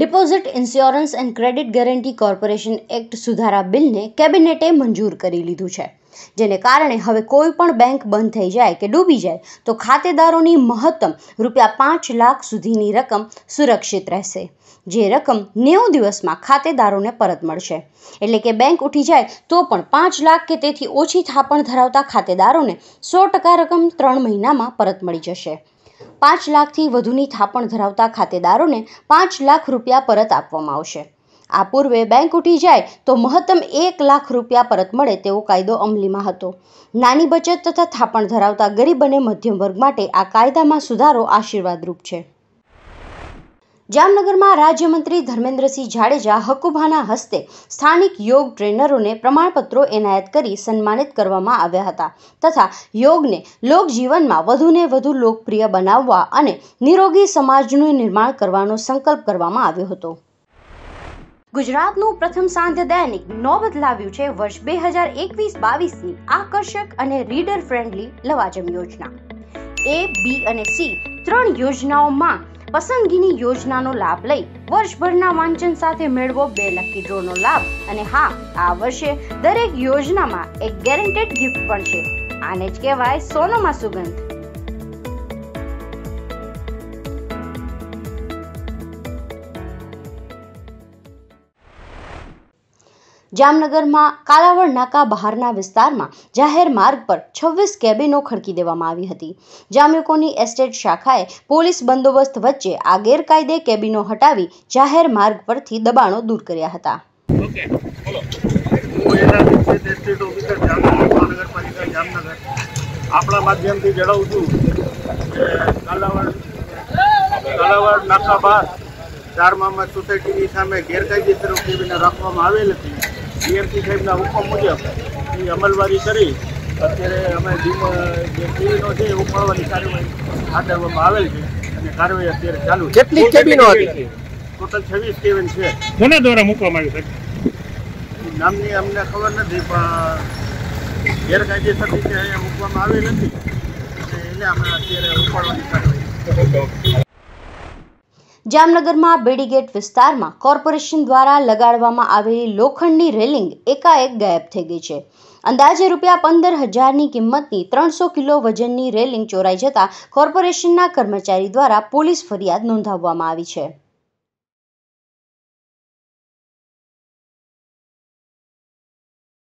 Deposit insurance and credit guarantee corporation act सुधारा बिलने કેબિનેટે મંજૂર કરી લીધું છે, જેને કારણે હવે કોઈ પણ બેંક બંધ થઈ જાય કે ડૂબી જાય તો ખાતેદારોની મહત્તમ ₹5 લાખ સુધીની રકમ સુરક્ષિત રહેશે, જે રકમ 90 દિવસમાં ખાતેદારોને પરત મળશે। એટલે કે બેંક ઉઠી જાય તો પણ 5 લાખ કે તેથી ઓછી થાપણ ધરાવતા ખાતેદારોને 100% રકમ 3 મહિનામાં પરત મળી જશે। 5 लाख थी वधुनी थापण धरावता खातेदारोंने ₹5 लाख परत आपवामां आवशे। आ पूर्वे बैंक उठी जाए तो महत्तम ₹1 लाख परत मळे तेवो कायदो अमलीमां हतो। नानी बचत तथा थापण धरावता गरीब अने मध्यम वर्ग माटे आ कायदामां सुधारो आशीर्वादरूप छे। जामनगर में राज्यमंत्री धर्मेंद्रसिंह जाडेजा हकूभाना हस्ते स्थानिक योग ट्रेनरोंने प्रमाणपत्रों एनायत करी सन्मानित करवामां आव्या हता तथा योगने लोकजीवन में वधु ने वधु लोकप्रिय बनाववा अने निरोगी समाजनुं निर्माण करवानो संकल्प करवामां आव्यो हतो। गुजरातनुं प्रथम सांध्य दैनिक नोबत लाव्युं छे वर्ष 2021-22 नी आकर्षक अने रीडर फ्रेंडली लवाजम योजना। ए बी अने सी 3 योजनाओमां पसंदगीनी योजनानो लाभ लई वर्षभरना वांचन साथे मेळवो 2 लकी ड्रोनो लाभ। अने हां, आ वर्षे दरेक योजनामां एक गेरंटेड गिफ्ट पण छे। आने ज कहेवाय सोनामां सुगंध। जामनगर में कालावड़ नाका बहारना विस्तार में जाहिर मार्ग पर 26 केबिनो खड़की देवामां आवी हती। जामयुकोनी एस्टेट शाखाए पुलिस बंदोबस्त वच्चे आ गैरकायदे केबिनो हटावी जाहिर मार्ग परथी दबाणो दूर कर्या हता। आपणा माध्यमथी जणावुं छुं के कालावड़ नाका बहार 4 मामा सोसायटीनी सामे गैरकायदेसर केबिनो राखवामां आवेल हती। डीएमसी साहेबना हुकम मुजब ये अमलवारी करी अत्यारे अमे केबिनो छे उपाडવાની કાર્યવાહી હાથ ધરવામાં આવેલ છે અને કાર્યવાહી અત્યારે ચાલુ છે। કેટલી કેબિનો હતી? ટોટલ 26 કેબિન છે। કોના દ્વારા મૂકવામાં આવી છે? નામની અમને ખબર નથી, પણ ગેરકાયદેસર રીતે અહીંયા મૂકવામાં આવેલ હતી એટલે અમે અત્યારે ઉપાડવાની કાર્યવાહી। जामनगर में बेडीगेट विस्तार में कॉर्पोरेशन द्वारा लगाड़वामां आवेली लोखंडनी रेलिंग एकाएक गायब थई गई है। अंदाजे ₹15,000 की किंमतनी 300 किलो वजननी रेलिंग चोराई जता कॉर्पोरेशनना कर्मचारी द्वारा पुलिस फरियाद नोंधाववामां आवी है।